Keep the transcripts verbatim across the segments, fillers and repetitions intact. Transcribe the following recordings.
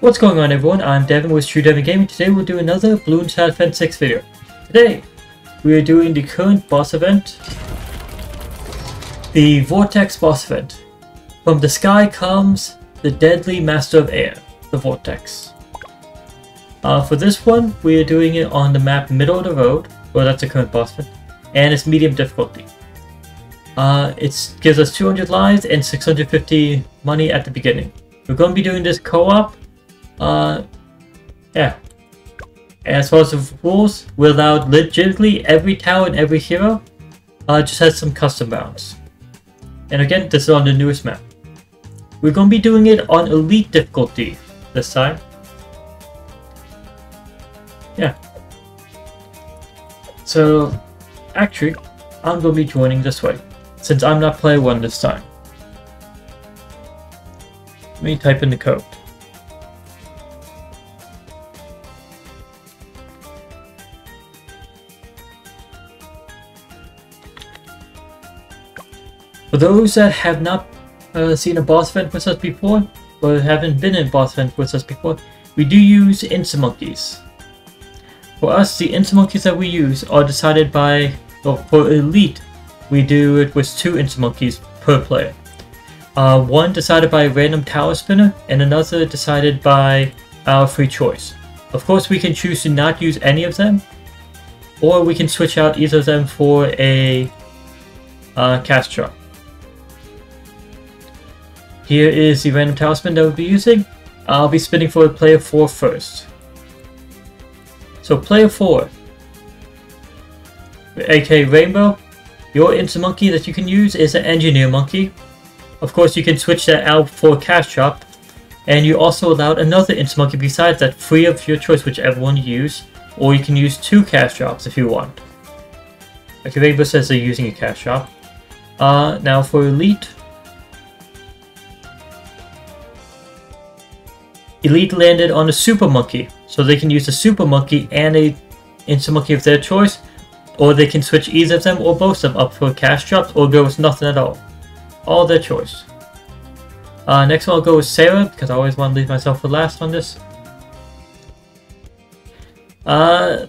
What's going on, everyone? I'm Devin with True Devin Gaming. Today we'll do another Bloons Tower Defense six video. Today we are doing the current boss event, the Vortex boss event. From the sky comes the deadly master of air, the Vortex. Uh, for this one, we are doing it on the map Middle of the Road. Well, that's the current boss event, and it's medium difficulty. Uh, it gives us two hundred lives and six hundred fifty money at the beginning. We're going to be doing this co-op. Uh, yeah. As far as the rules, we're allowed legitimately every tower and every hero. Uh, just has some custom rounds. And again, this is on the newest map. We're going to be doing it on Elite difficulty this time. Yeah. So, actually, I'm going to be joining this way, since I'm not player one this time. Let me type in the code. For those that have not uh, seen a boss event with us before, or haven't been in a boss event with us before, we do use Insta Monkeys. For us, the Insta Monkeys that we use are decided by, well, for Elite, we do it with two Insta Monkeys per player. Uh, one decided by a random tower spinner, and another decided by our free choice. Of course, we can choose to not use any of them, or we can switch out either of them for a uh, cast drop. Here is the random tower spin that we'll be using. I'll be spinning for player four first. So player four, aka Rainbow, your Insta Monkey that you can use is an Engineer Monkey. Of course, you can switch that out for Cash Drop, and you're also allowed another Insta Monkey besides that, free of your choice, whichever one you use, or you can use two Cash Drops if you want. Okay, Rainbow says they're using a Cash Drop. Uh, now for Elite. Elite landed on a Super Monkey, so they can use a Super Monkey and a Insta Monkey of their choice, or they can switch either of them or both of them up for cash drops, or go with nothing at all. All their choice. Uh, next one I'll go with Sarah, because I always want to leave myself for last on this. Uh,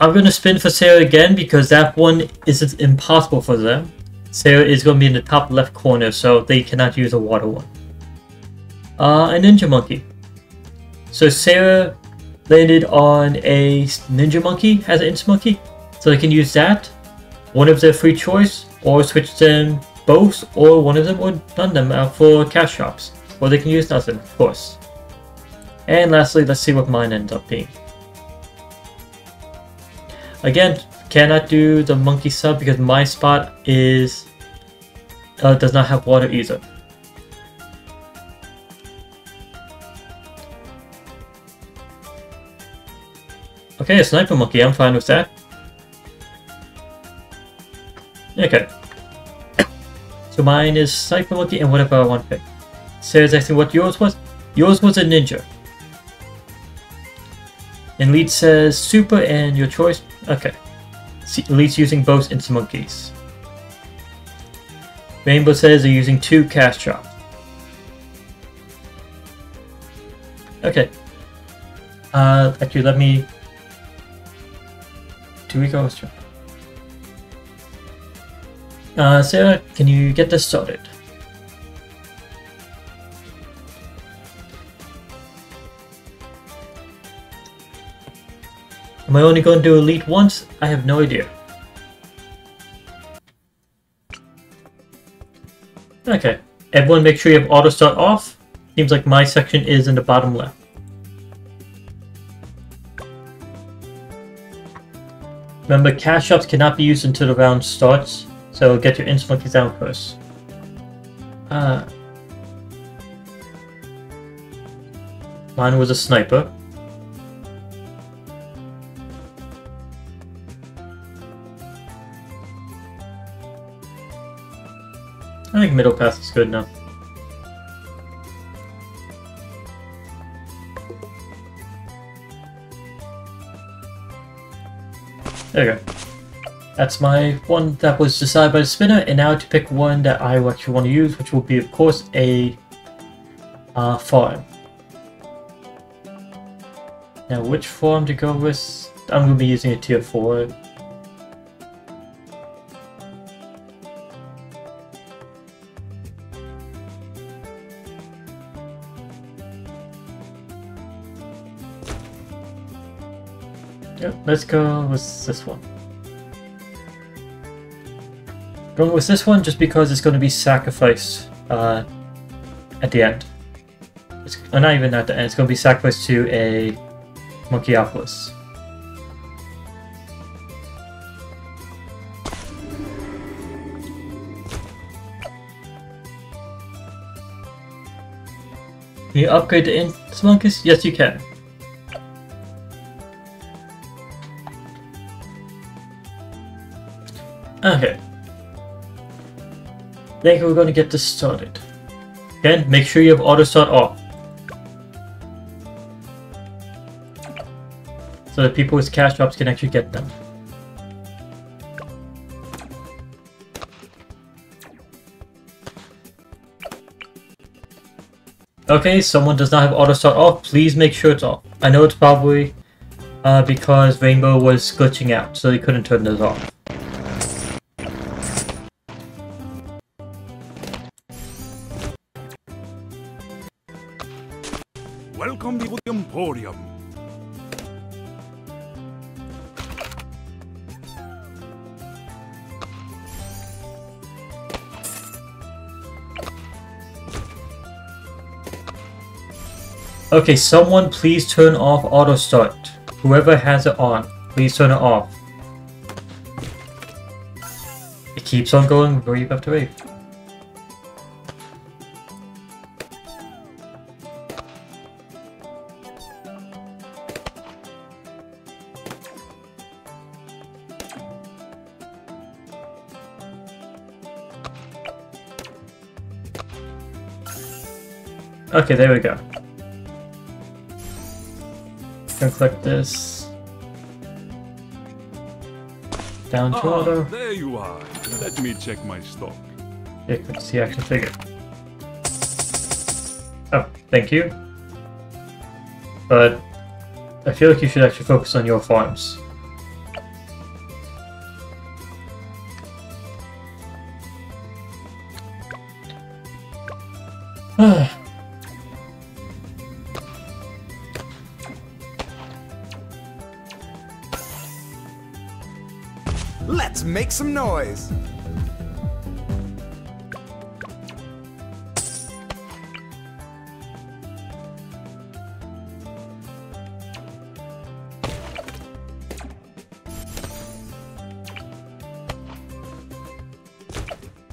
I'm going to spin for Sarah again, because that one is impossible for them. Sarah is going to be in the top left corner, so they cannot use a water one. Uh, a Ninja Monkey. So Sarah landed on a Ninja Monkey as an Insta Monkey, so they can use that, one of their free choice, or switch them both, or one of them, or none of them out for cash drops, or they can use nothing, of course. And lastly, let's see what mine ends up being. Again, cannot do the Monkey sub because my spot is uh, does not have water either. Okay, a Sniper Monkey, I'm fine with that. Okay. So mine is Sniper Monkey and whatever I want to pick. Sarah's asking what yours was. Yours was a Ninja. And Elite says Super and your choice. Okay. Elite's using both Insta Monkeys. Rainbow says they're using two Cash Drops. Okay. Uh, actually, let me... Do we go straight? Uh, Sarah, can you get this started? Am I only going to do Elite once? I have no idea. Okay, everyone make sure you have auto start off. Seems like my section is in the bottom left. Remember, cash drops cannot be used until the round starts, so get your Insta Monkeys down first. Uh, mine was a Sniper. I think middle pass is good enough. There you go. That's my one that was decided by the spinner, and now to pick one that I actually want to use, which will be, of course, a uh, farm. Now which form to go with? I'm going to be using a tier four. Yep, let's go with this one. Going with this one just because it's going to be sacrificed uh, at the end. It's, well, not even at the end, it's going to be sacrificed to a Monkeyopolis. Can you upgrade the Insta Monkeys? Yes, you can. Okay. I think we're going to get this started. Again, make sure you have auto start off, so that people with cash drops can actually get them. Okay, someone does not have auto start off, please make sure it's off. I know it's probably uh, because Rainbow was glitching out, so they couldn't turn those off. Welcome to the Emporium. Okay, someone please turn off auto start. Whoever has it on, please turn it off. It keeps on going wave after wave. Okay, there we go. Gonna click this. Down to ah, auto. There you are. Let me check my stock. Here, click the action figure. Oh, thank you. But I feel like you should actually focus on your farms. Let's make some noise.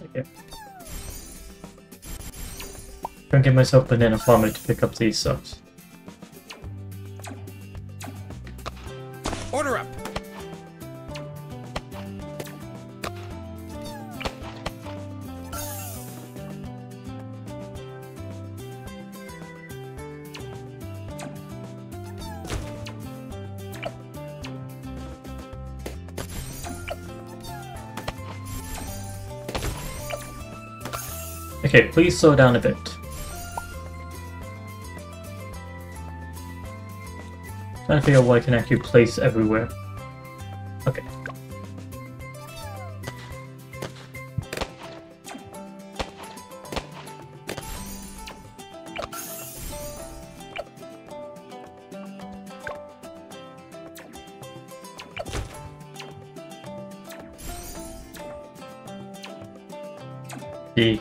Okay. Gonna get myself banana farmer to pick up these subs. Order up. Okay, please slow down a bit. I'm trying to figure out what I can actually place everywhere. Okay.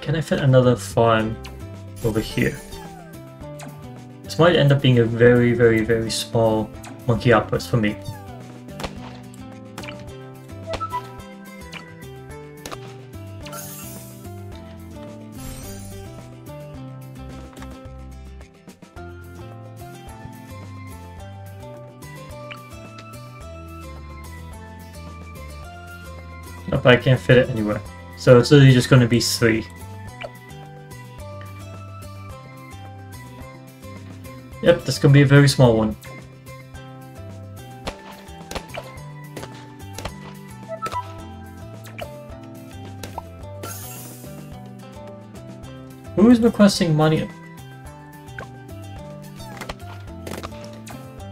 Can I fit another farm over here? This might end up being a very, very, very small Monkeyopolis for me. Nope, I can't fit it anywhere. So it's literally just going to be three. Yep, that's going to be a very small one. Who is requesting money?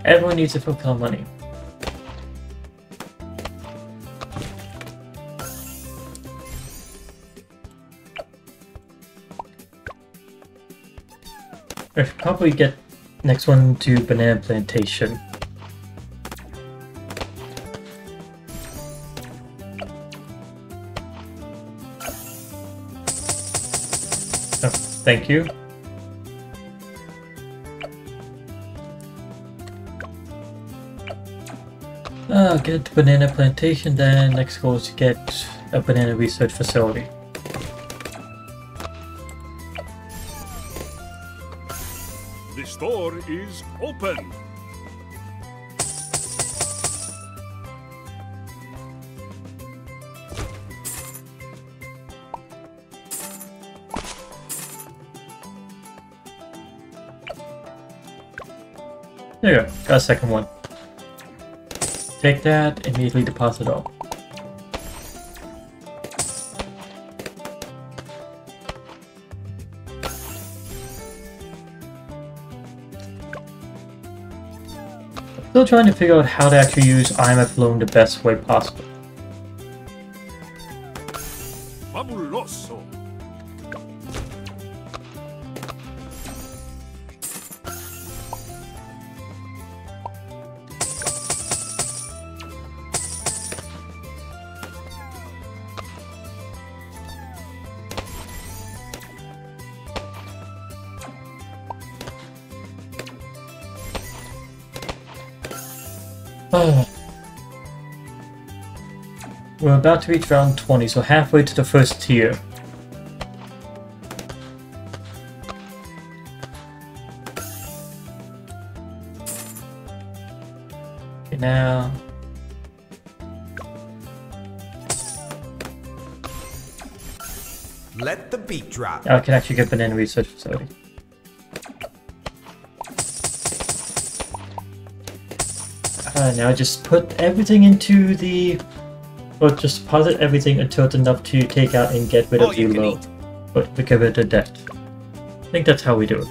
Everyone needs to fulfill money. I should probably get next one to Banana Plantation. Oh, thank you. I'll get the Banana Plantation, then next goal is to get a Banana Research Facility. The store is open! There you go, got a second one. Take that, immediately deposit all. I'm still trying to figure out how to actually use I M F Loan the best way possible. Fabuloso. We're about to reach round twenty, so halfway to the first tier. Okay, now... Let the beat drop. I can actually get Banana Research Facility. Alright, now just put everything into the... Well, just deposit everything until it's enough to take out and get rid of the loan. But to get rid of the debt. I think that's how we do it.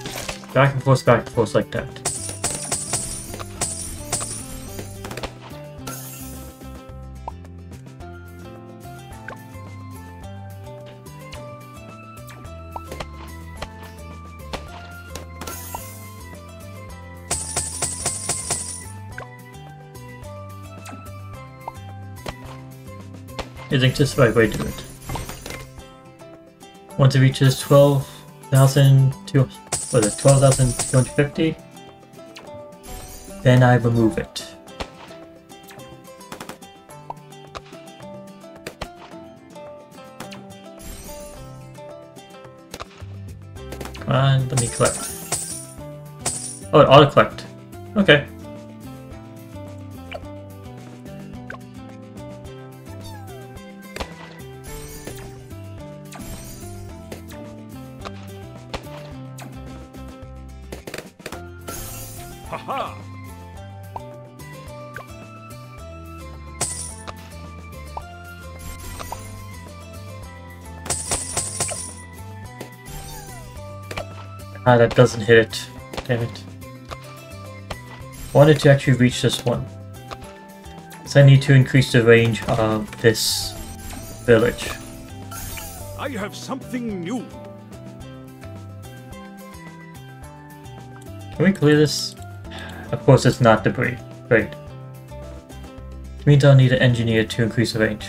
Back and forth, back and forth like that. I think this is the right way to do it. Once it reaches twelve thousand two hundred fifty, then I remove it. Come on, let me collect. Oh, it auto collect. Okay. Ah, that doesn't hit it. Damn it. I wanted to actually reach this one. So I need to increase the range of this village. I have something new. Can we clear this? Of course it's not debris. Great. It means I'll need an engineer to increase the range.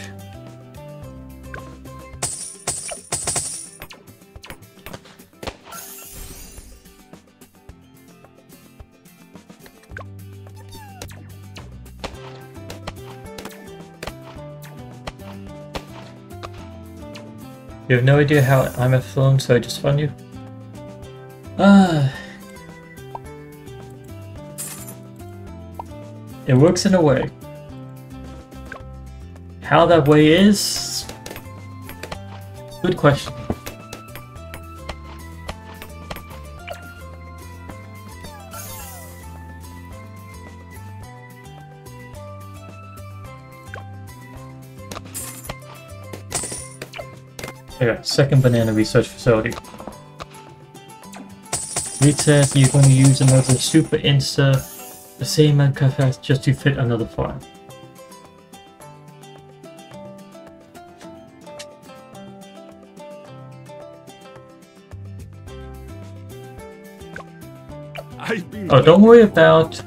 You have no idea how I'm a film, so I just fund you. Ah, it works in a way. How that way is? Good question. Okay, second Banana Research Facility. It says you're going to use another Super Insta the same N K F S just to fit another farm. Oh, don't worry about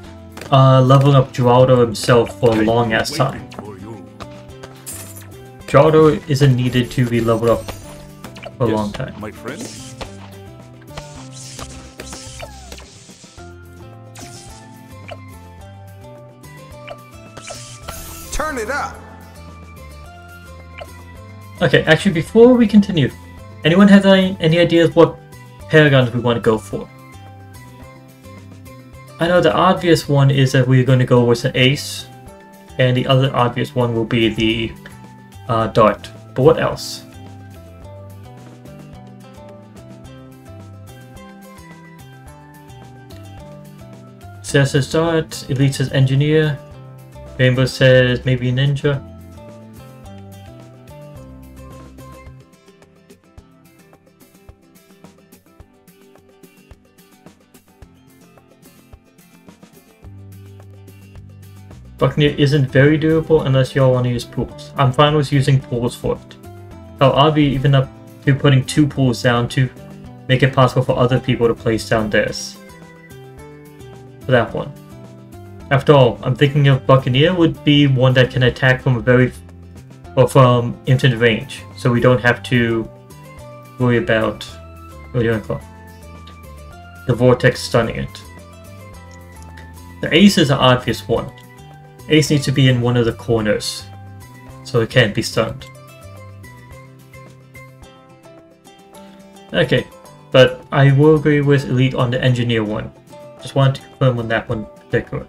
uh, leveling up Geraldo himself for a long ass time. Geraldo isn't needed to be leveled up for a yes, long time. My friend. Turn it up. Okay, actually, before we continue, anyone have any, any ideas what Paragons we want to go for? I know the obvious one is that we're going to go with an Ace, and the other obvious one will be the uh, Dart. But what else? Sarah says Dart, Elite says Engineer, Rainbow says maybe Ninja. Buccaneer isn't very durable unless y'all want to use pools. I'm fine with using pools for it. Hell, I'll be even up to putting two pools down to make it possible for other people to place down theirs. For that one. After all, I'm thinking of Buccaneer would be one that can attack from a very or from infinite range, so we don't have to worry about what do you want to call it? The Vortex stunning it. The Ace is an obvious one. Ace needs to be in one of the corners, so it can't be stunned. Okay, but I will agree with Elite on the Engineer one. Just wanted to confirm on that one in particular.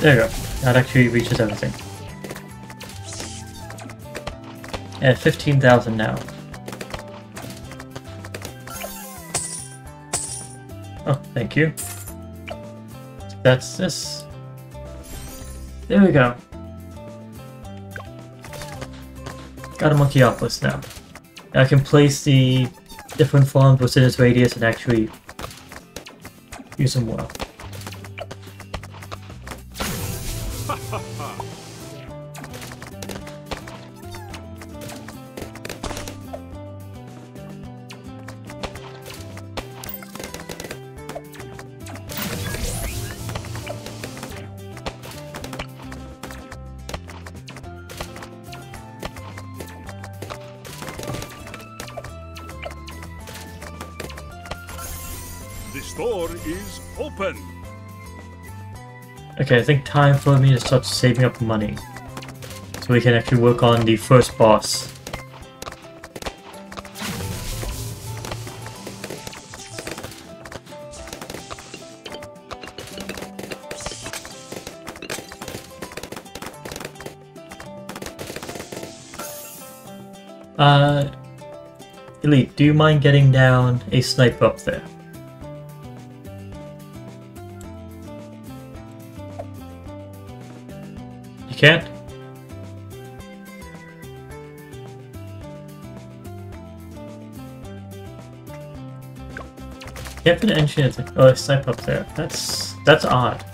There you go. That actually reaches everything. Yeah, fifteen thousand now. Oh, thank you. That's this. There we go. Got a Monkeyopolis now. I can place the different farms within its radius and actually use them well. Okay, I think time for me to start saving up money so we can actually work on the first boss. Uh, Elite, do you mind getting down a sniper up there? Can't? Can't put an engineer to, oh, a sniper up there. That's that's odd.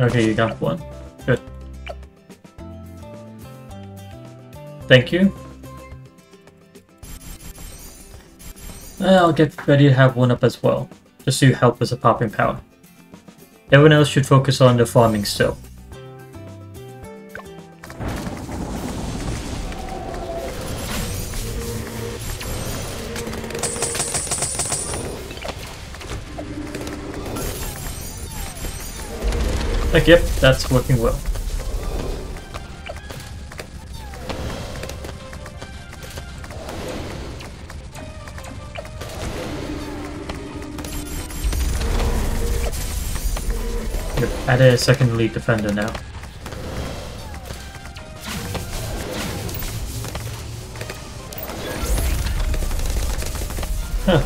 Okay, you got one. Good. Thank you. I'll get ready to have one up as well, just to help with the popping power. Everyone else should focus on the farming still. Like, yep, that's working well. Yep, add a second lead defender now. Huh.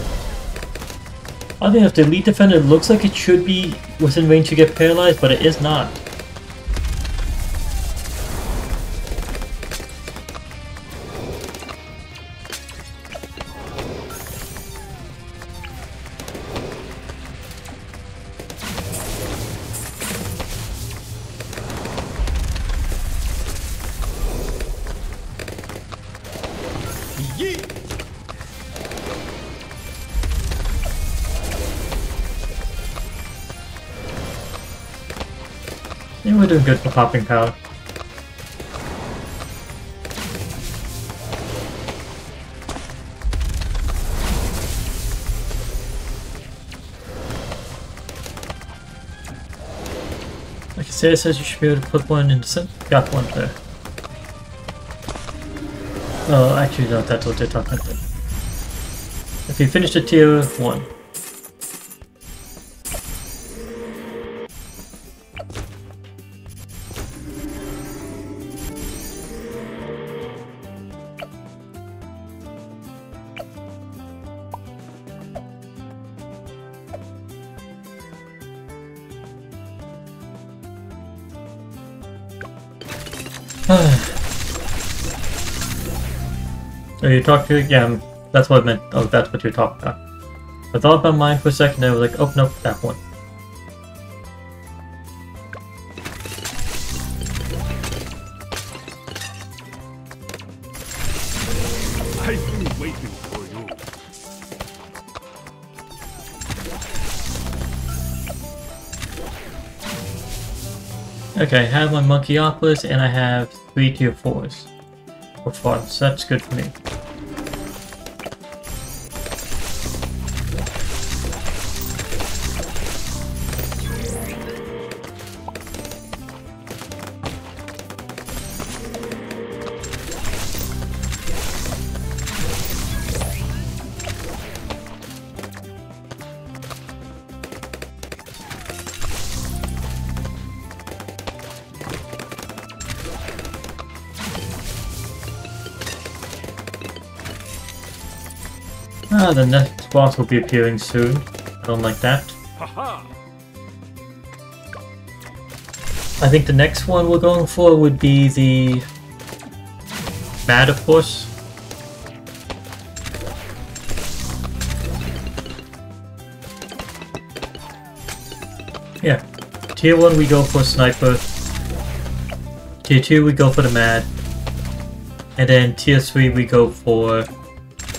Oddly enough, the lead defender looks like it should be within range to get paralyzed, but it is not. We're doing good for popping power. Like I said, it says you should be able to put one in the center. Got one there. Oh, actually no, that's what they're talking about. If you finish the tier one. So you talk to again, yeah, that's what I meant. Oh, that's what you're talking about. I thought about mine for a second, I was like, oh, nope, that one. I've been waiting for you. Okay, I have my Monkeyopolis and I have three tier fours for farm, so that's good for me. Ah, the next boss will be appearing soon. I don't like that. Aha. I think the next one we're going for would be the Mad, of course. Yeah. Tier one we go for Sniper. Tier two we go for the Mad. And then tier three we go for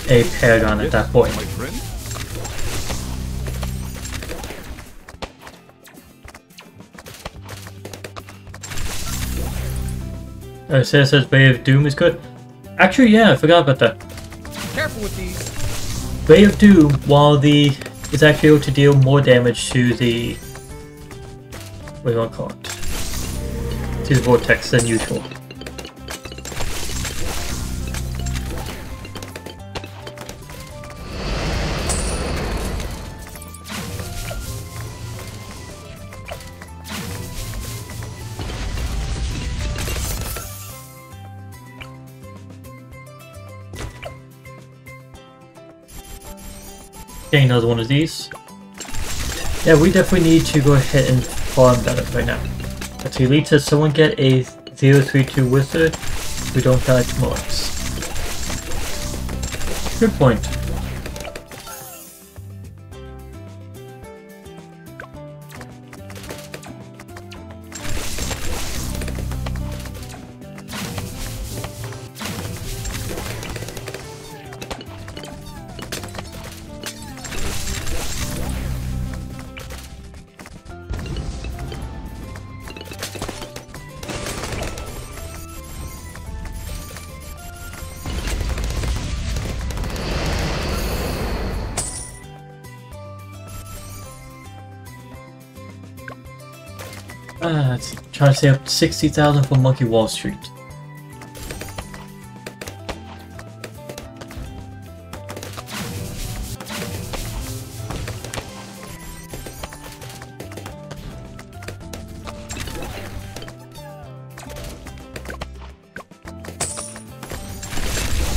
a Paragon at that point. Oh, it says Ray of Doom is good. Actually, yeah, I forgot about that. Careful with these. Ray of Doom, while the is actually able to deal more damage to the what do you want to call it? To the Vortex than usual. Getting another one of these. Yeah, we definitely need to go ahead and farm that up right now. Let's see, Elite says someone get a zero three two wizard so we don't die to mobs. Good point. Uh, let's try to save up sixty thousand for Monkey Wall Street.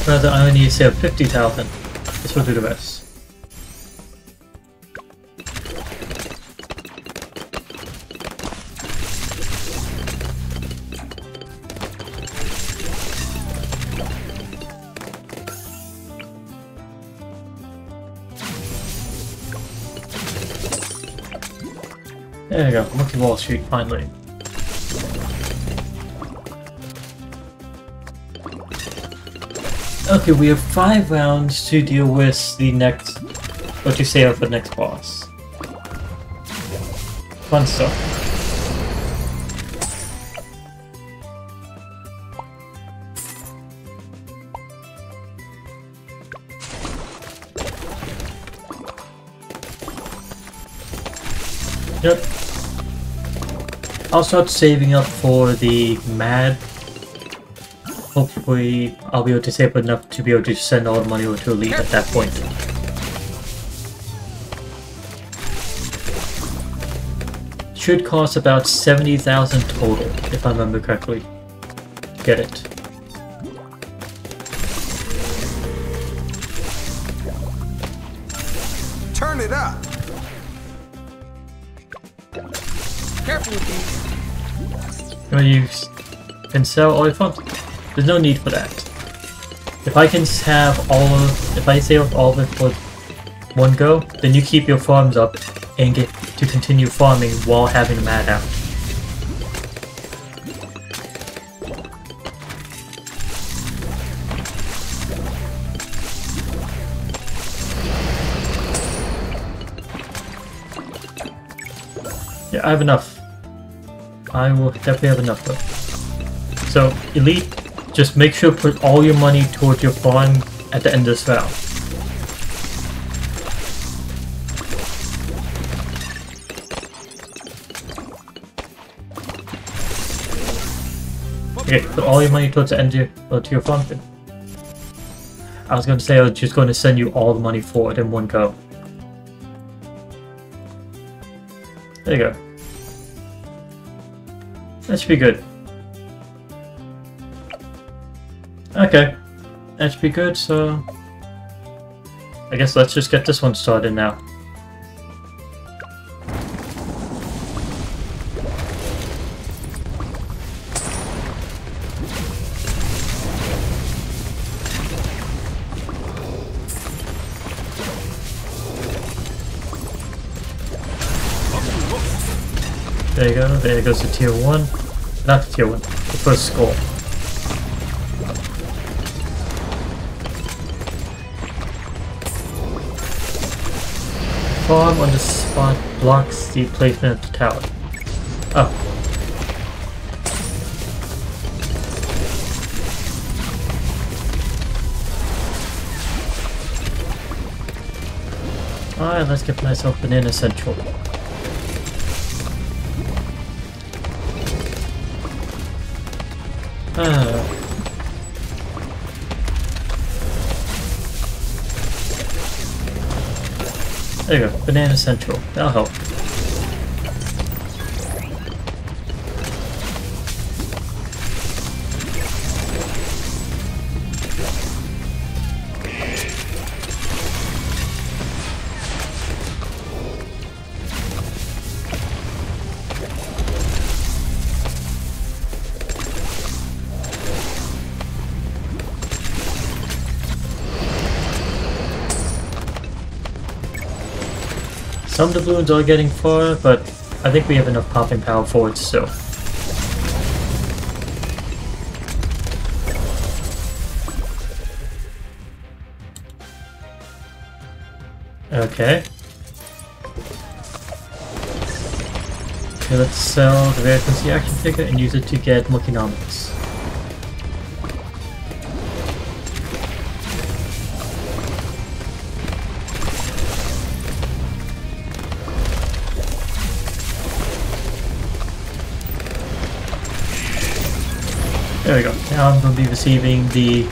Rather, I only need to save up fifty thousand. This will do the best. There we go, Monkey Wall Street, finally. Okay, we have five rounds to deal with the next... what you say of the next boss. Fun stuff. Yep. I'll start saving up for the Mad. Hopefully, I'll be able to save enough to be able to send all the money over to Elite at that point. Should cost about seventy thousand total, if I remember correctly. Get it. Turn it up. Careful, please. When you can sell all your funds. There's no need for that. If I can have all of, if I save up all of it for one go, then you keep your farms up and get to continue farming while having Mad out. Yeah, I have enough. I will definitely have enough though. So, Elite. Just make sure to put all your money towards your farm at the end of this round. Okay, put all your money towards the end of your, well, to your farm then. I was going to say I was just going to send you all the money forward in one go. There you go. That should be good. Okay, that should be good, so I guess let's just get this one started now. There you go, there goes the tier one. Not the tier one, the first score. Farm on the spot blocks the placement of the tower. Oh. Alright, let's get myself Banana Central. Ah. There you go, Banana Central. That'll help. Some of the balloons are getting far, but I think we have enough popping power for it still. Okay. Okay, let's sell the Rare Currency Action Figure and use it to get Monkeynomics. There we go. Now I'm going to be receiving the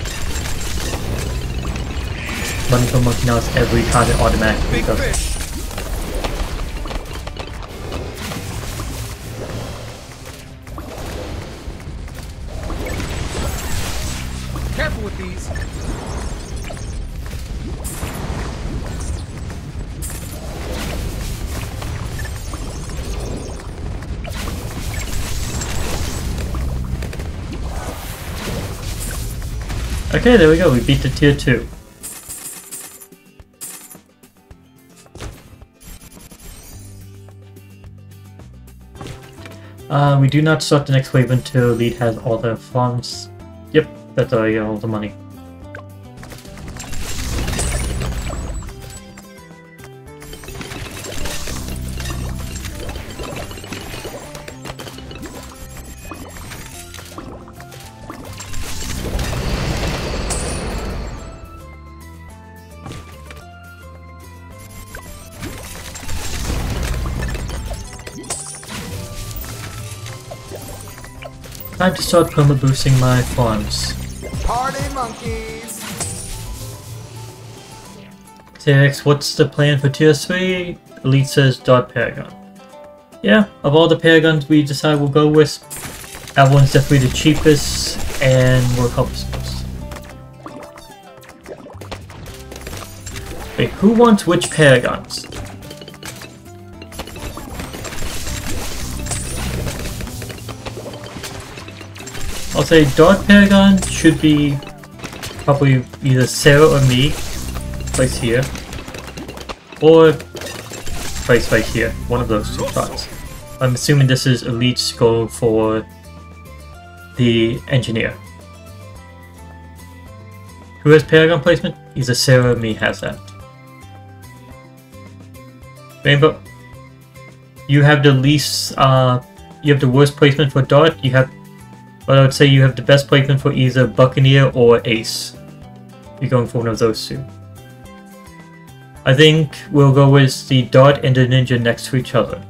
money from Monkeynomics every time it automatically goes. Okay, there we go, we beat the tier two. Uh, we do not start the next wave until Elite has all the farms. Yep, that's how I get all the money. Time to start perma boosting my farms. Party monkeys. T X, what's the plan for tier three? Elite says Dart Paragon. Yeah, of all the Paragons we decide we'll go with, that one's definitely the cheapest and will help us most. Wait, who wants which Paragons? I'll say Dark Paragon should be probably either Sarah or me, placed here, or placed right here, one of those two spots. I'm assuming this is Elite's goal for the Engineer. Who has Paragon placement? Either Sarah or me has that. Rainbow, you have the least, uh, you have the worst placement for Dart, you have But I would say you have the best placement for either Buccaneer or Ace. You're going for one of those two. I think we'll go with the Dart and the Ninja next to each other.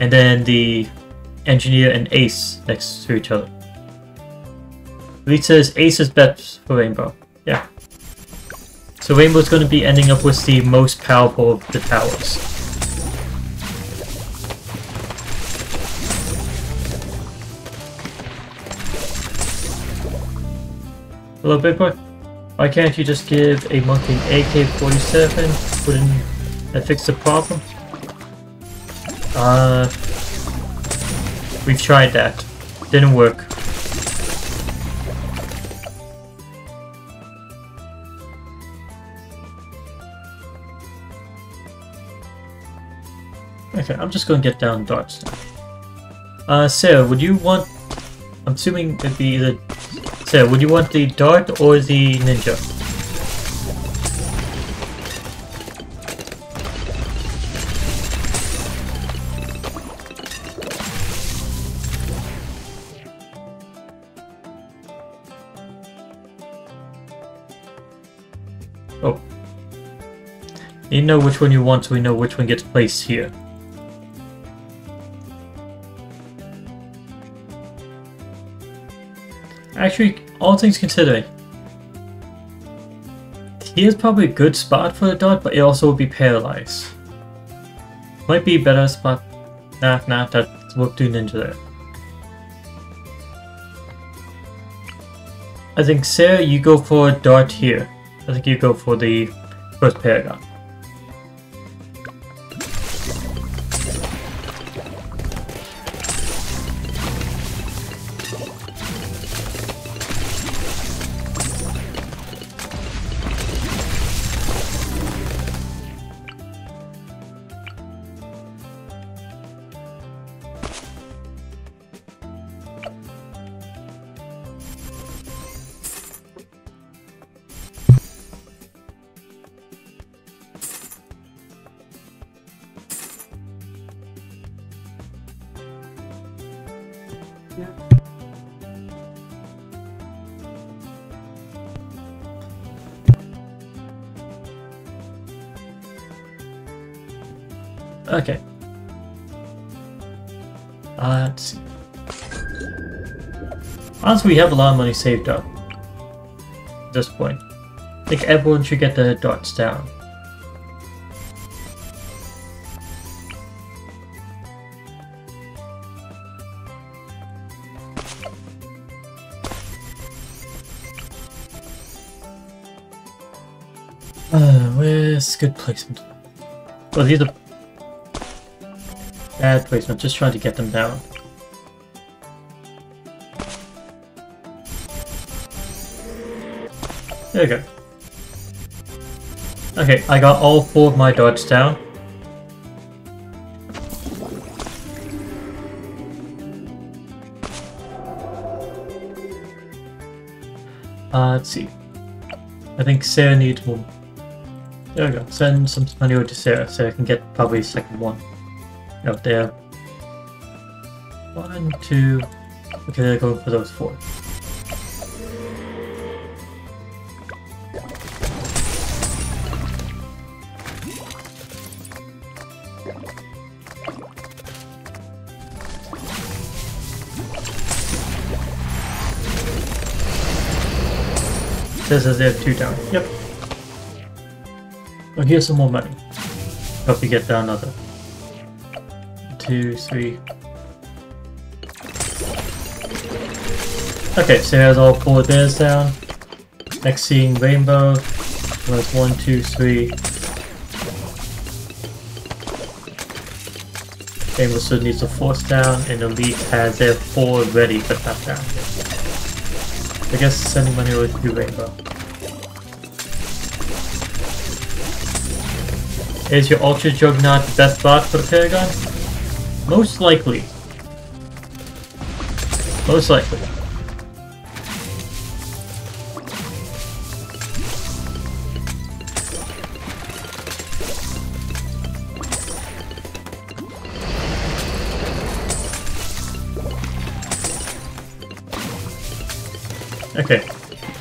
And then the Engineer and Ace next to each other. Elite says Ace is best for Rainbow. Yeah. So Rainbow's going to be ending up with the most powerful of the powers. Hello, big boy. Why can't you just give a monkey an A K forty-seven? Wouldn't that fix the problem? Uh, we've tried that. Didn't work. Okay, I'm just gonna get down Darts now. Uh, Sarah, would you want... I'm assuming it'd be either... So, would you want the Dart or the Ninja? Oh. You know which one you want so we know which one gets placed here. Actually, all things considered, here's probably a good spot for the Dart, but it also will be paralyzed. Might be a better spot. Nah, nah, that won't do Ninja there. I think, Sarah, you go for Dart here. I think you go for the first Paragon. Okay. Uh, let's see. Honestly, we have a lot of money saved up at this point. I think everyone should get their darts down. Uh, where's good placement? Well, these are bad placement, just trying to get them down. There we go. Okay, I got all four of my darts down. Uh, let's see. I think Sarah needs more. There we go. Send some money over to Sarah. Sarah can get probably a second one out there. One, two. Okay, they're going for those four. Says they have two down. Yep. Well, here's some more money. Hope we get down another. Two, three. Okay, so there's all four of theirs down. Next seeing Rainbow. Was one, two, three. Rainbow still needs a force down, and Elite has their four ready, but not down yet. I guess sending money over to Rainbow. Is your Ultra Juggernaut the best bot for the Paragon? Most likely. Most likely. Okay,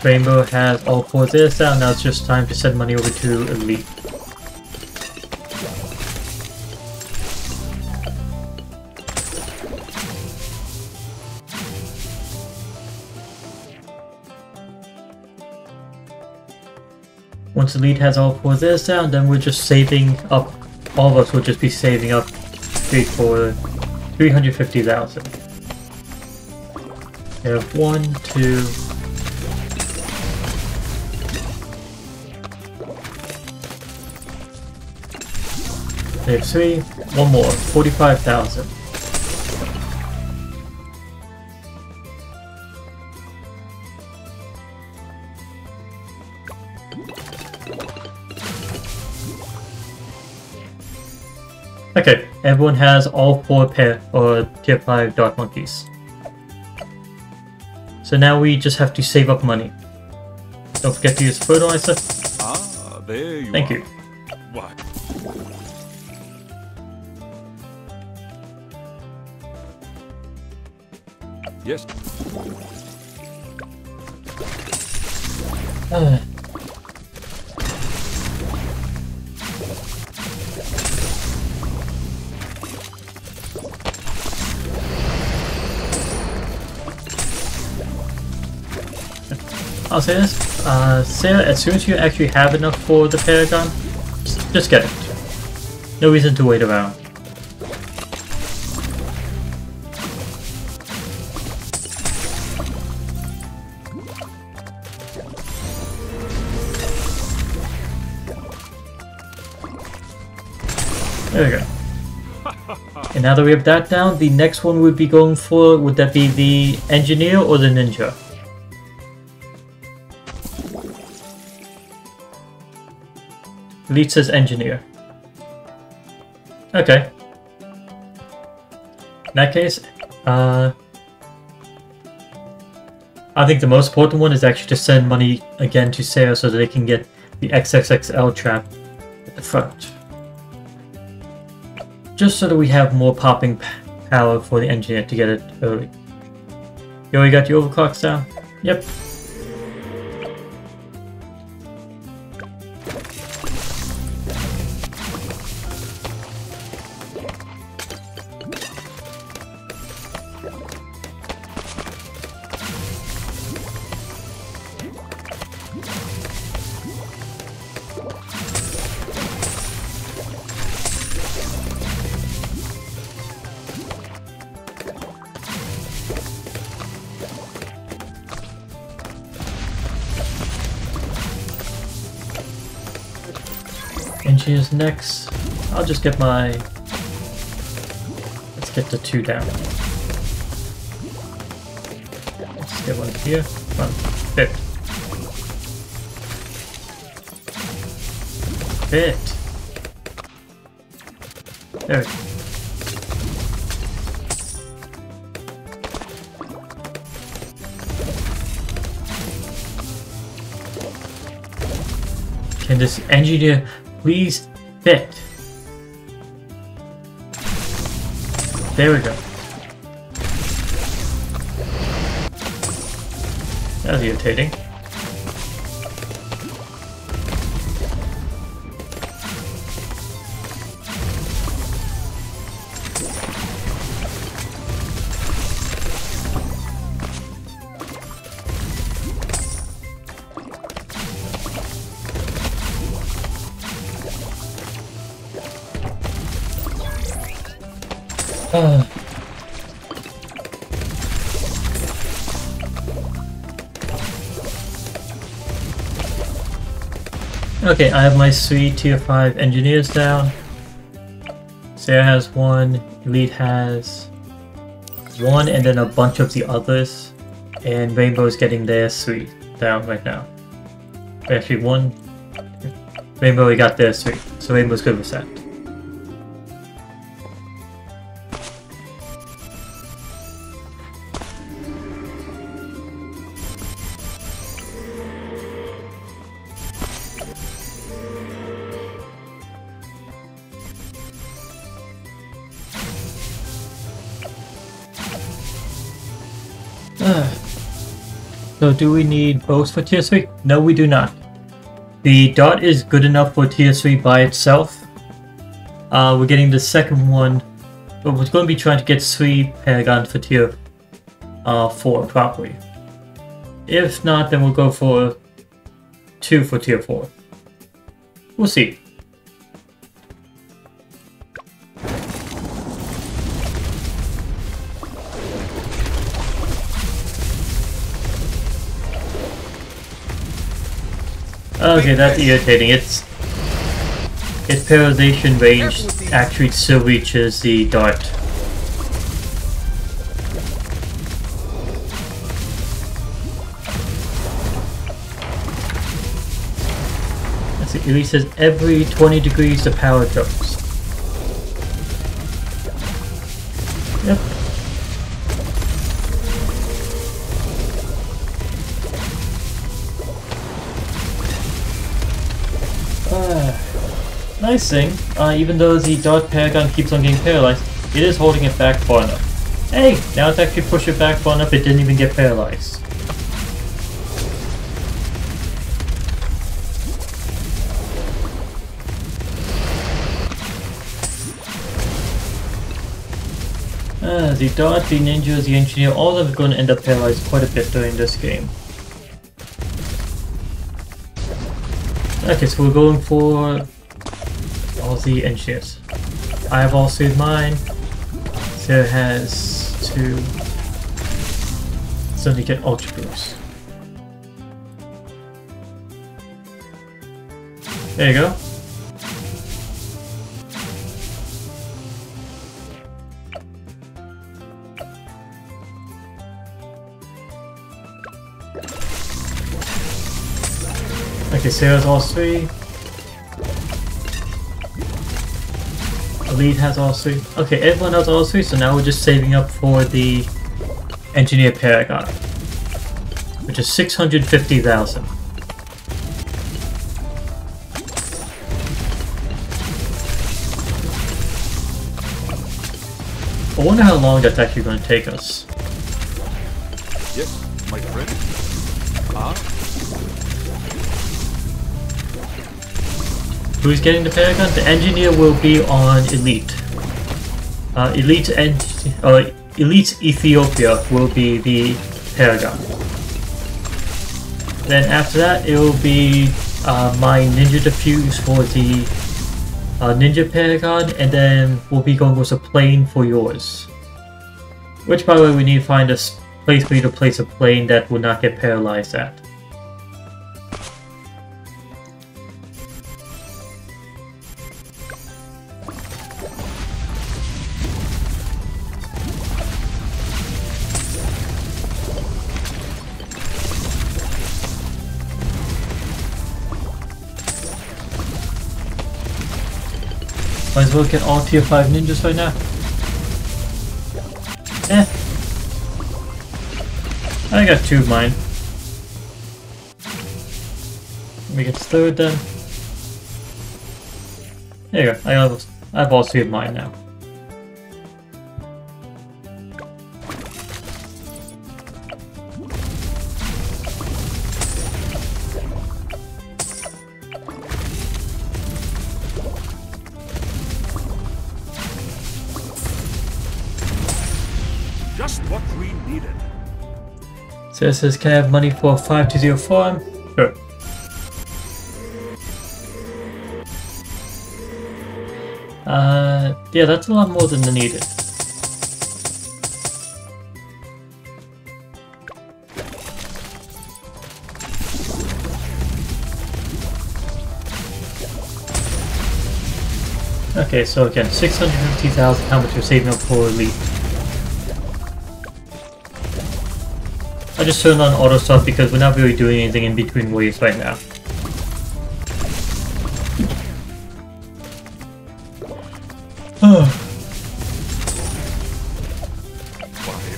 Rainbow has all four of theirs down, now it's just time to send money over to Elite. Once Elite has all four of theirs down, then we're just saving up, all of us will just be saving up three for three hundred fifty thousand. We have one, two... They have three, one more, forty-five thousand. Okay, everyone has all four pair or tier five dark monkeys. So now we just have to save up money. Don't forget to use fertilizer. Ah, there you Thank are. you. What? Yes. Uh. I'll say this, uh, Sarah, as soon as you actually have enough for the Paragon, just, just get it. No reason to wait around. There we go. And now that we have that down, the next one we'd be going for, would that be the Engineer or the Ninja? Elite says Engineer. Okay. In that case, uh, I think the most important one is actually to send money again to Sarah so that they can get the triple X L trap at the front. Just so that we have more popping power for the Engineer to get it early. You already got your overclocks down? Yep. and she is next. I'll just get my... Let's get the two down. Let's just get one here. One. Bit. Bit. There we go. Can this engineer please fit? There we go. That was irritating. Uh. Okay, I have my three tier five engineers down. Sarah has one, Elite has one, and then a bunch of the others. And Rainbow's getting their three down right now. Actually, one. Rainbow, we got their three, so Rainbow's good with that. So do we need bows for tier three? No, we do not. The Dart is good enough for tier three by itself. Uh, we're getting the second one, but we're going to be trying to get three Paragons for tier uh, four properly. If not, then we'll go for two for tier four. We'll see. Okay, that's irritating. It's its paralyzation range actually still reaches the Dart. Let's see, Elise says every twenty degrees the power drops. Yep. Nice thing, uh, even though the Dart Paragon keeps on getting paralyzed, it is holding it back far enough. Hey! Now it's actually pushed it back far enough, it didn't even get paralyzed. Uh, the Dart, the Ninja, the Engineer, all of them are going to end up paralyzed quite a bit during this game. Okay, so we're going for... all the engineers. I have all three of mine. Sarah has two. So they get Ultra Boots. There you go. Okay, Sarah's all three. Elite has all three. Okay, everyone has all three, so now we're just saving up for the Engineer Paragon, which is six hundred fifty thousand. I wonder how long that's actually going to take us. Yes, my friend. Ah. Who's getting the Paragon? The Engineer will be on Elite. Uh, Elite and uh, Elite Ethiopia will be the Paragon. Then after that, it will be uh, my Ninja Diffuse for the uh, Ninja Paragon, and then we'll be going with a plane for yours. Which, by the way, we need to find a place for you to place a plane that will not get paralyzed at. a look at all tier five ninjas right now. Eh. I got two of mine. Let me get to third then. There you go, I have, I have all three of mine now. So it says, can I have money for a five two zero farm? Sure. Uh, yeah, that's a lot more than I needed. Okay, so again, six hundred fifty thousand, how much you're saving up for Elite. I just turned on auto stop because we're not really doing anything in between waves right now. Why,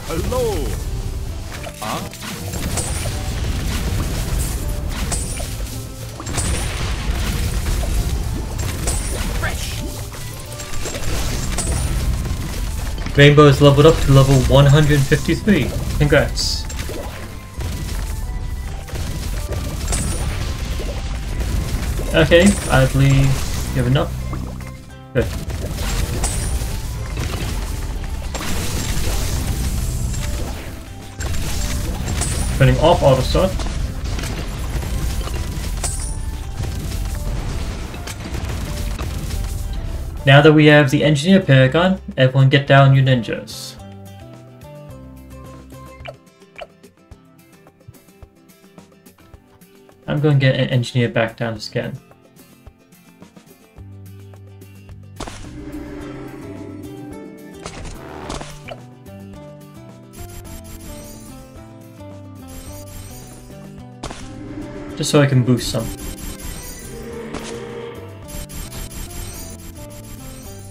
hello. Huh? Fresh. Rainbow is leveled up to level one hundred fifty-three. Congrats. Okay, I believe you have enough. Good. Turning off auto start. Now that we have the Engineer Paragon, everyone get down your ninjas. I'm going to get an Engineer back down to scan. Just so I can boost some.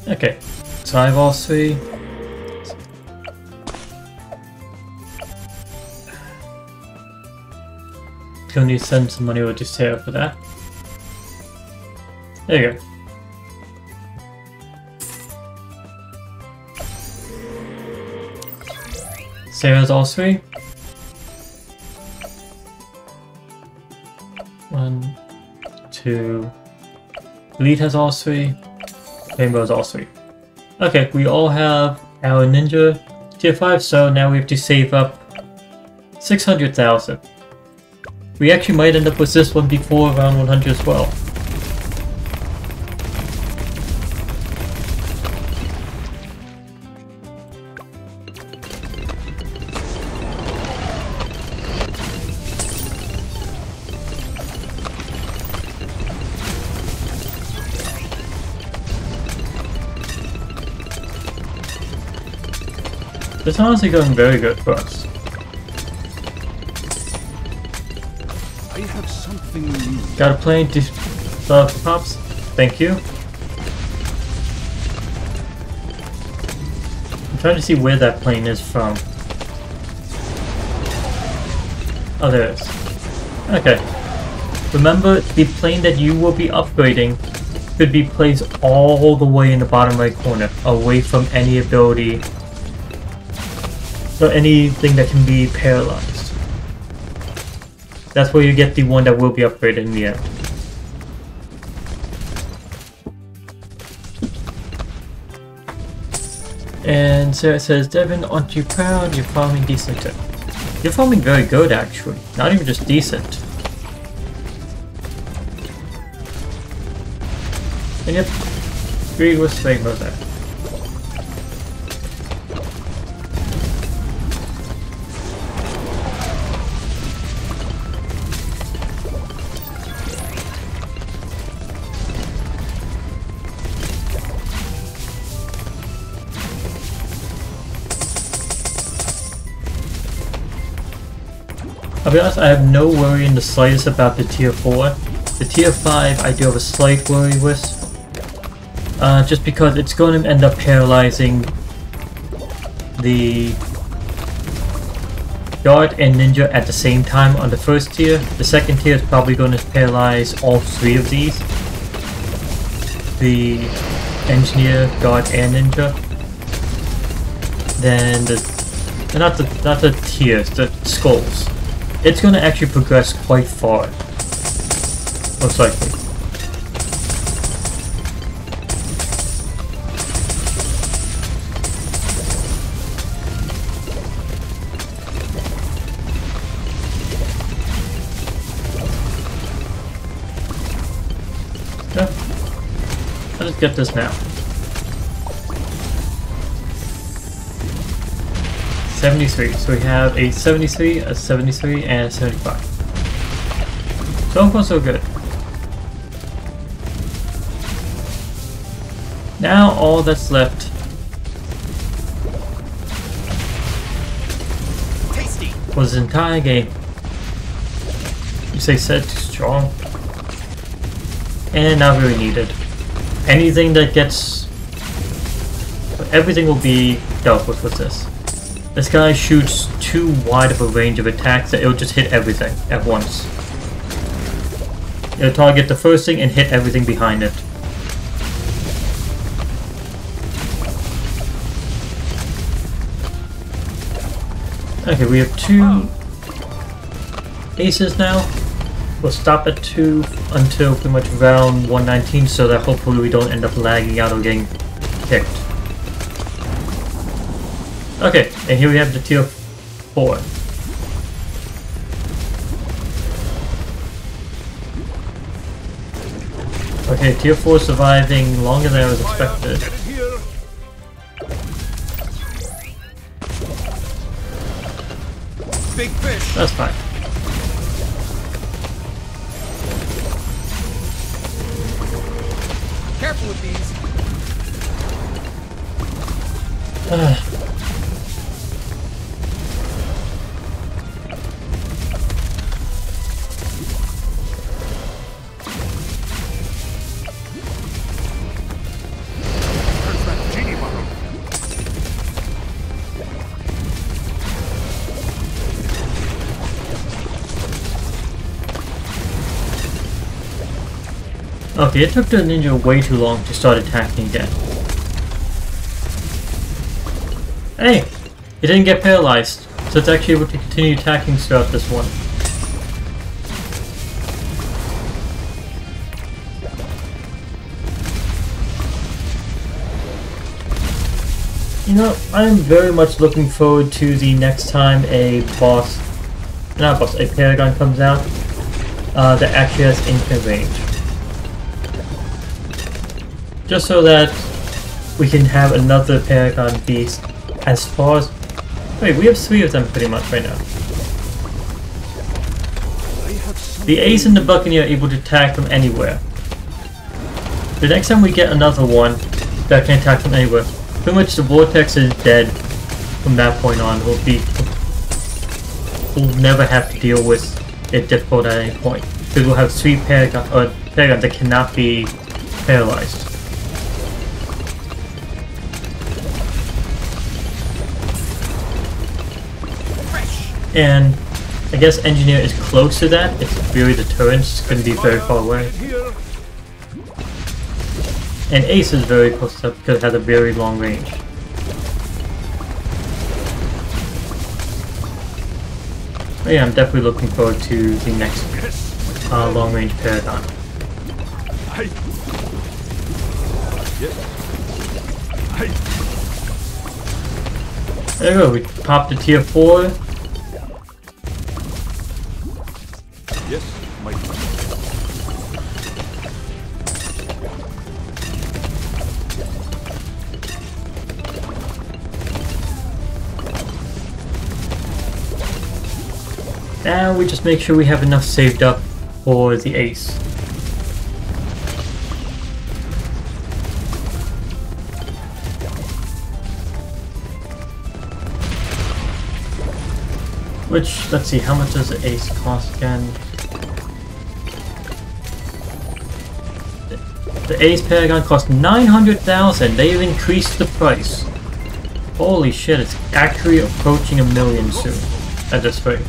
Okay, so I have all three. You'll need to send some money or just tear up for that. There you go. Sarah's all three. One, two. Elite has all three. Rainbow's all three. Okay, we all have our ninja tier five, so now we have to save up six hundred thousand. We actually might end up with this one before round one hundred as well. It's honestly going very good for us. Got a plane to uh, pops. Thank you. I'm trying to see where that plane is from. Oh, there it is. Okay. Remember, the plane that you will be upgrading should be placed all the way in the bottom right corner, away from any ability or anything that can be paralyzed. That's where you get the one that will be upgraded in the end. And Sarah says, Devin, aren't you proud? You're farming decent too. You're farming very good, actually. Not even just decent. And yep, three was playing about that. To be honest, I have no worry in the slightest about the tier four. The tier five I do have a slight worry with. uh, just because it's going to end up paralyzing the Dart and Ninja at the same time on the first tier. The second tier is probably going to paralyze all three of these, the Engineer, Dart, and Ninja. Then the not the not the tiers, the skulls. It's going to actually progress quite far, most likely. Yeah. I'll just get this now. seventy-three, so we have a seventy-three, a seventy-three, and a seventy-five. So far so good. Now all that's left. Tasty. Was the entire game. You say set too strong. And not really needed. Anything that gets, everything will be dealt with with this. This guy shoots too wide of a range of attacks that it'll just hit everything at once. It'll target the first thing and hit everything behind it. Okay, we have two aces now. We'll stop at two until pretty much round one nineteen so that hopefully we don't end up lagging out or getting kicked. Okay, and here we have the tier four. Okay, tier four surviving longer than I was expected. Big fish. That's fine. Careful with these. Okay, it took the Ninja way too long to start attacking again. Hey! It didn't get paralyzed, so it's actually able to continue attacking throughout this one. You know, I'm very much looking forward to the next time a boss, not a boss, a Paragon comes out uh, that actually has infinite range. Just so that we can have another Paragon beast as far as... Wait, we have three of them pretty much right now. The Ace and the Buccaneer are able to attack from anywhere. The next time we get another one that can attack from anywhere, pretty much the Vortex is dead from that point on. We'll be... We'll never have to deal with it difficult at any point. Because we'll have three Paragon, or Paragons that cannot be paralyzed. And I guess Engineer is close to that. It's really deterrent, it's going to be very far away. And Ace is very close to that because it has a very long range. But yeah, I'm definitely looking forward to the next uh, long range Paragon. There we go, we popped to tier four. Yes, Mike. Now we just make sure we have enough saved up for the Ace. Which, let's see, how much does the Ace cost again? The Ace Paragon cost nine hundred thousand. They've increased the price. Holy shit, it's actually approaching a million soon at this rate.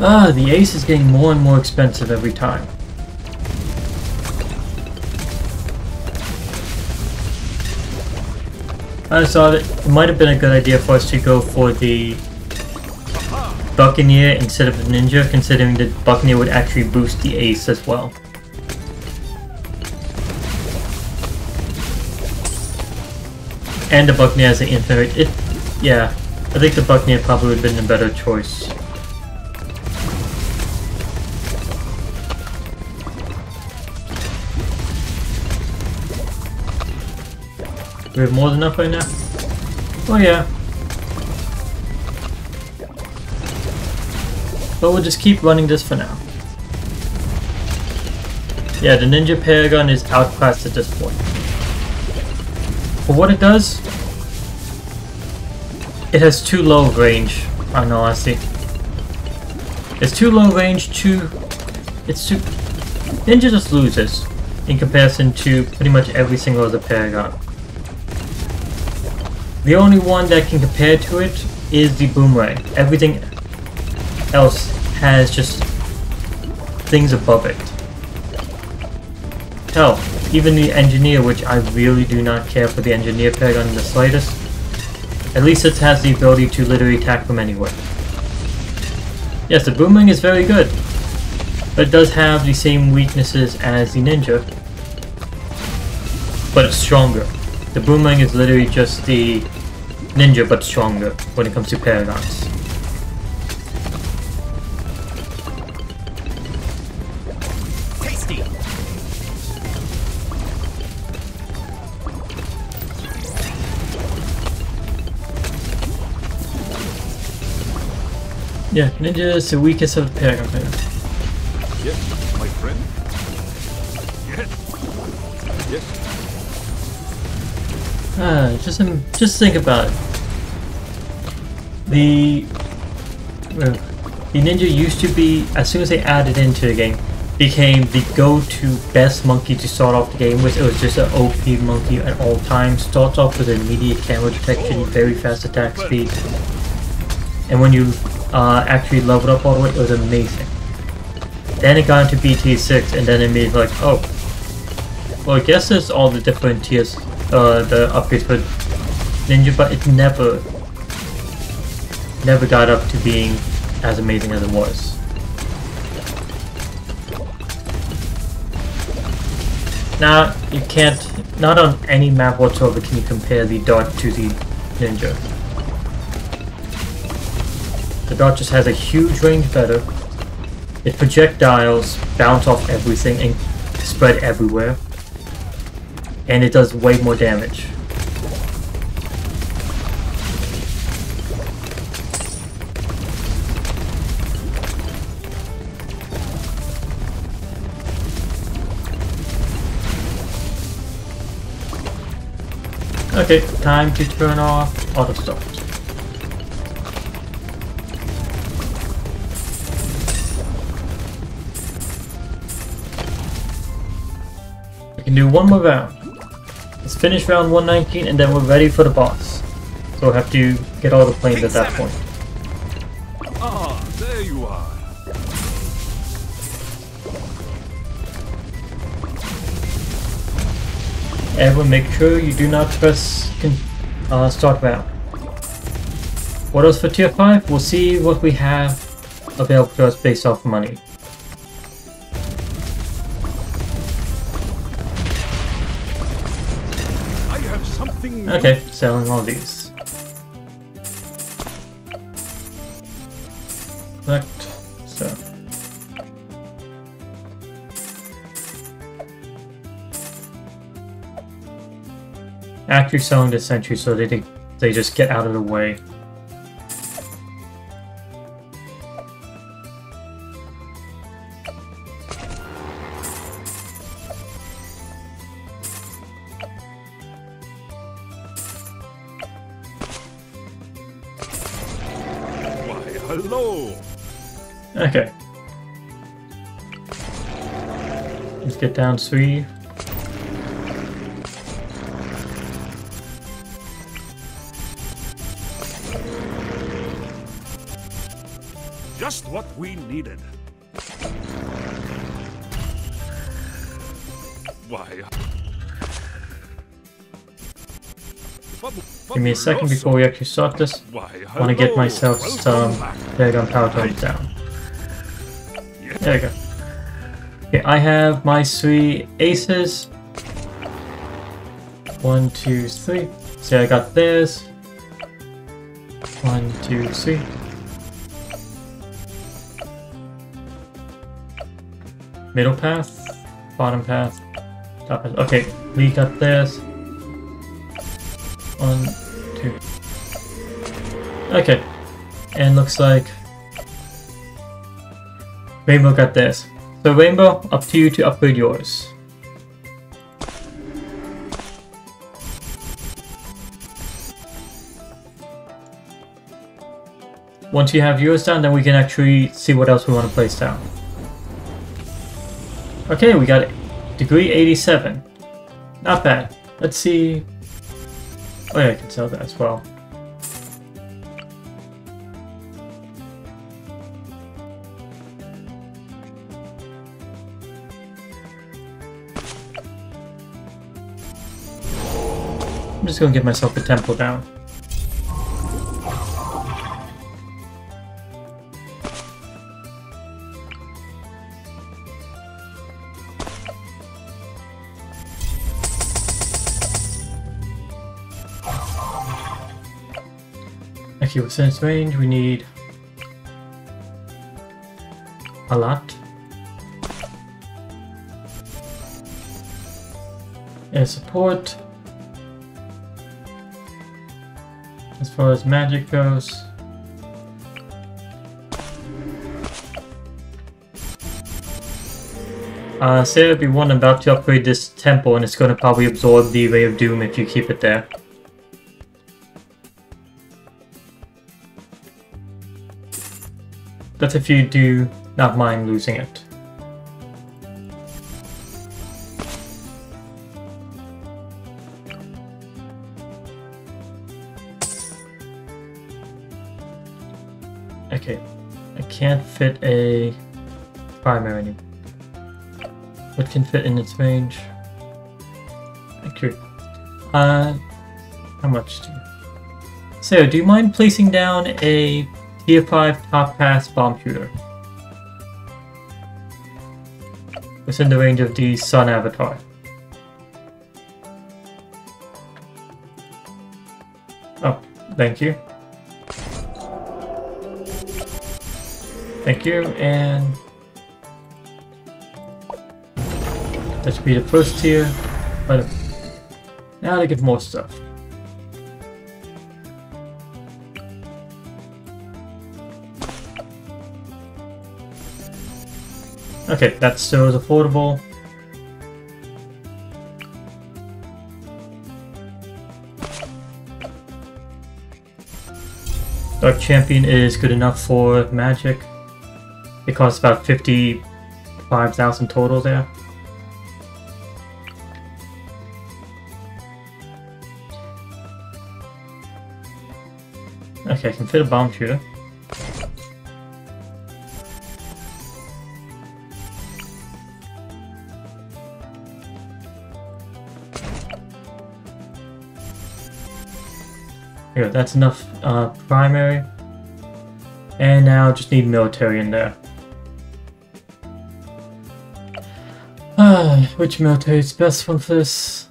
Ah, the Ace is getting more and more expensive every time. I thought it, it might have been a good idea for us to go for the Buccaneer instead of the Ninja, considering the Buccaneer would actually boost the Ace as well. And the Buccaneer has an infinite. It, yeah, I think the Buccaneer probably would have been a better choice. We have more than enough right now? Oh yeah. But we'll just keep running this for now. Yeah, the Ninja Paragon is outclassed at this point. For what it does, it has too low range. Oh no, I see. It's too low range, too... It's too... Ninja just loses in comparison to pretty much every single other Paragon. The only one that can compare to it is the Boomerang. Everything else has just things above it. Hell, even the Engineer, which I really do not care for the Engineer Paragon in the slightest, at least it has the ability to literally attack from anywhere. Yes, the Boomerang is very good, but it does have the same weaknesses as the Ninja, but it's stronger. The Boomerang is literally just the Ninja, but stronger when it comes to Paragons. Tasty. Yeah, Ninja is the weakest of the Paragon players. Yes, my friend. Yes. Yes. Ah, just just think about it. The well, the Ninja used to be, as soon as they added into the game, became the go-to best monkey to start off the game with. It was just an O P monkey at all times. Starts off with immediate camera detection, very fast attack speed, and when you uh, actually leveled up all the way, it was amazing. Then it got into B T six, and then it made like, oh, well, I guess there's all the different tiers. Uh, the upgrades for Ninja, but it never never got up to being as amazing as it was. Now you can't, not on any map whatsoever can you compare the Dart to the Ninja. The Dart just has a huge range better. Its projectiles bounce off everything and spread everywhere. And it does way more damage. Okay, time to turn off auto start. We can do one more round. Let's finish round one nineteen and then we're ready for the boss. So we'll have to get all the planes at that point. Ah, there you are. Everyone, make sure you do not press uh, start round. What else for tier five? We'll see what we have available to us based off money. Okay, selling all these. Select, so. Actually selling the sentry so they, they just get out of the way. Okay, Let's get down three. Just what we needed. Why? Give me a second before we actually start this. I want to get myself some Paragon power totems down. There we go. Okay, I have my three aces. One, two, three. See, I got theirs. One, two, three. Middle path, bottom path, top path. Okay, we got theirs. One, two. Okay, and looks like Rainbow got theirs. So Rainbow, up to you to upgrade yours. Once you have yours down, then we can actually see what else we want to place down. Okay, we got it. Degree eighty-seven. Not bad. Let's see. Oh yeah, I can sell that as well. I'm just gonna give myself a temple down. Okay, within its range, we need a lot. Air support. As far as magic goes, uh, say it'd be one about to upgrade this temple, and it's going to probably absorb the Ray of Doom if you keep it there. That's if you do not mind losing it. Okay, I can't fit a primary anymore. What can fit in its range? Okay. Uh, how much do you? So, do you mind placing down a tier five top pass bomb shooter within the range of the Sun Avatar? Oh, thank you. Thank you, and that should be the first tier. But now they get more stuff. Okay, that's still affordable. Dark Champion is good enough for magic. It costs about fifty-five thousand total there. Okay, I can fit a bomb shooter. Here, that's enough uh, primary. And now just need military in there. Ah, which military is best for this?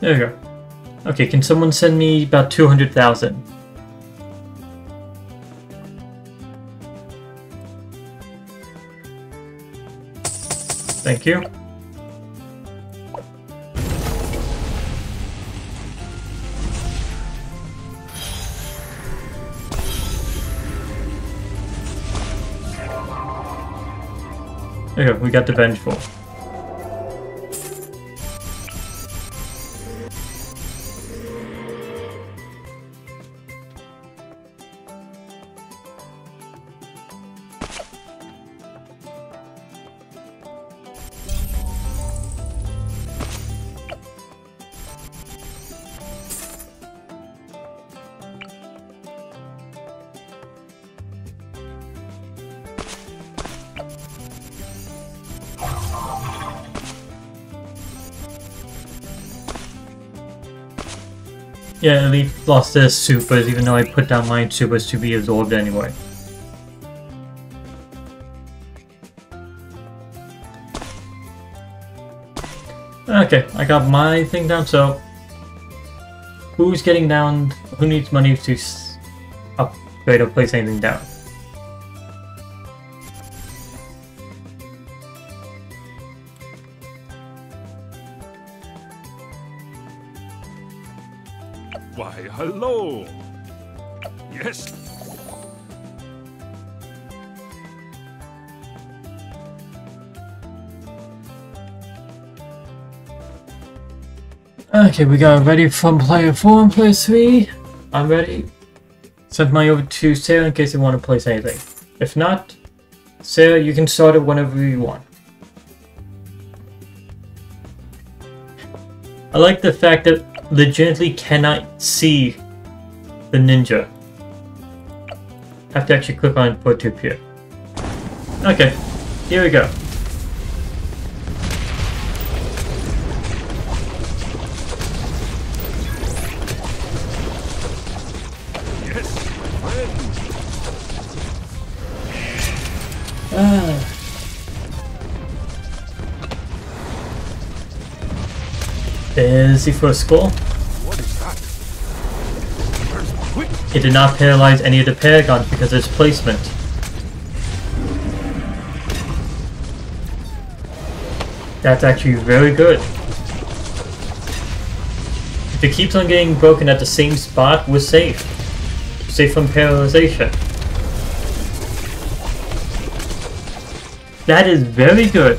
There we go. Okay, can someone send me about two hundred thousand? Thank you. There we go, we got the Vengeful. Yeah, Elite lost their supers, even though I put down my supers to be absorbed anyway. Okay, I got my thing down, so who's getting down? Who needs money to upgrade or place anything down? Why, hello! Yes! Okay, we got ready from player four and player three. I'm ready. Send money over to Sarah in case they want to place anything. If not, Sarah, you can start it whenever you want. I like the fact that legitimately cannot see the ninja. Have to actually click on put to appear. Okay, here we go. Is he for a score? What is that? It did not paralyze any of the Paragons because of its placement. That's actually very good. If it keeps on getting broken at the same spot, we're safe. We're safe from paralyzation. That is very good.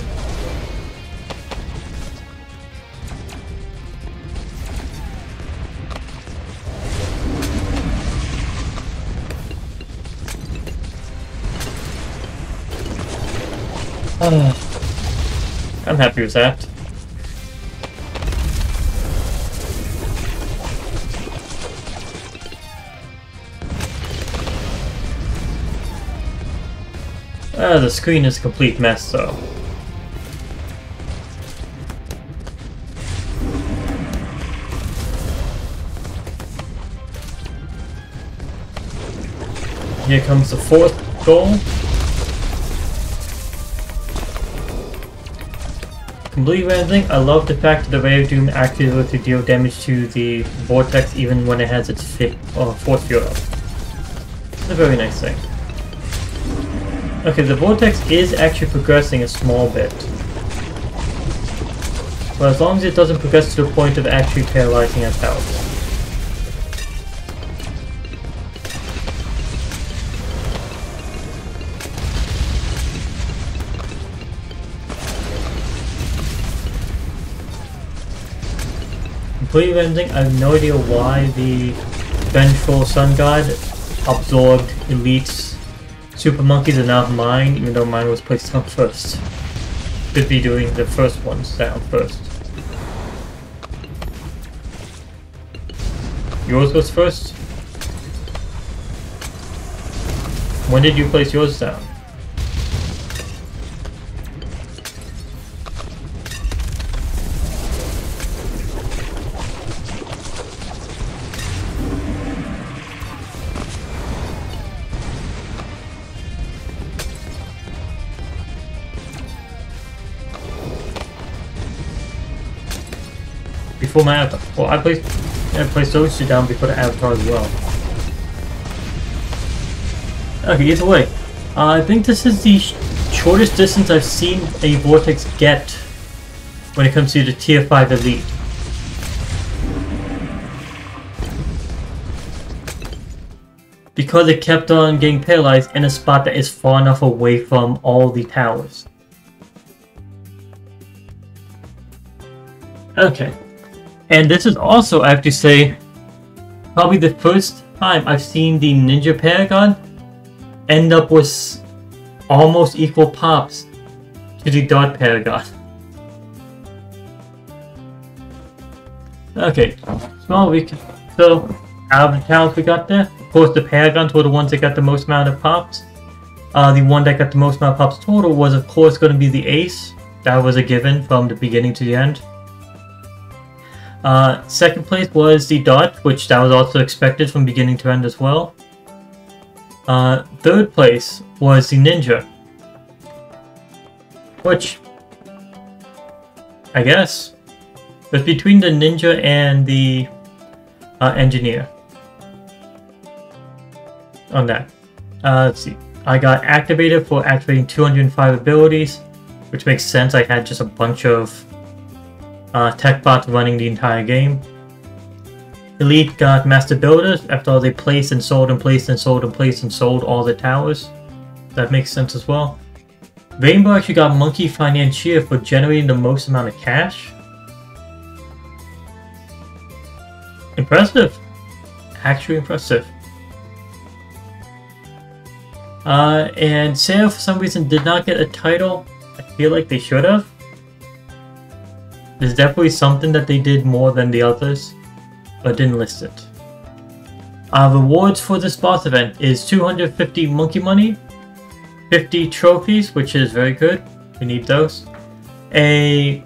I'm happy with that. Ah, the screen is a complete mess, though. Here comes the fourth goal. Completely random. I love the fact that the Ray of Doom actually is able to deal damage to the Vortex even when it has its fifth or fourth field up. It's a very nice thing. Okay, the Vortex is actually progressing a small bit. But as long as it doesn't progress to the point of actually paralyzing its health. Completely ending. I have no idea why the Vengeful Sun God absorbed Elite's Super Monkeys and not mine, even though mine was placed down first. Could be doing the first ones down first. Yours goes first? When did you place yours down? Before my avatar. Well, I placed I placed those two down before the avatar as well. Okay, either way, uh, I think this is the sh shortest distance I've seen a Vortex get when it comes to the tier five Elite. Because it kept on getting paralyzed in a spot that is far enough away from all the towers. Okay. And this is also, I have to say, probably the first time I've seen the Ninja Paragon end up with almost equal pops to the Dart Paragon. Okay, small recap. So, out of the towers we got there, of course the Paragons were the ones that got the most amount of pops. Uh, the one that got the most amount of pops total was of course going to be the Ace. That was a given from the beginning to the end. Uh, second place was the Dart, which that was also expected from beginning to end as well. Uh, third place was the Ninja, which, I guess, was between the Ninja and the uh, Engineer on that. Uh, let's see, I got activated for activating two hundred five abilities, which makes sense. I had just a bunch of uh, tech bots running the entire game. Elite got Master Builders after all they placed and sold and placed and sold and placed and sold all the towers. That makes sense as well. Rainbow actually got Monkey Financier for generating the most amount of cash. Impressive. Actually impressive. Uh, and Sarah for some reason did not get a title. I feel like they should have. There's definitely something that they did more than the others, but didn't list it. Our rewards for this boss event is two hundred fifty monkey money, fifty trophies, which is very good, we need those, a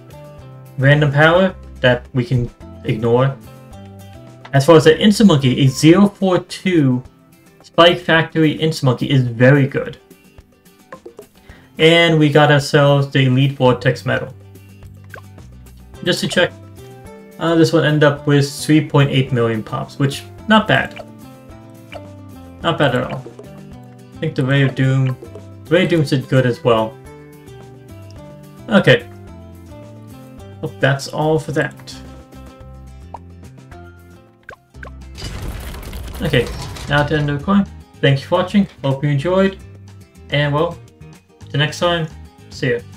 random power that we can ignore. As far as the Insta Monkey, a zero four two Spike Factory Insta Monkey is very good. And we got ourselves the Elite Vortex Medal. Just to check, Uh, this one ended up with three point eight million pops, which, not bad. Not bad at all. I think the Ray of Doom... Ray of Doom did good as well. Okay. Well, that's all for that. Okay, now to end of the coin. Thank you for watching, hope you enjoyed, and well, till next time, see ya.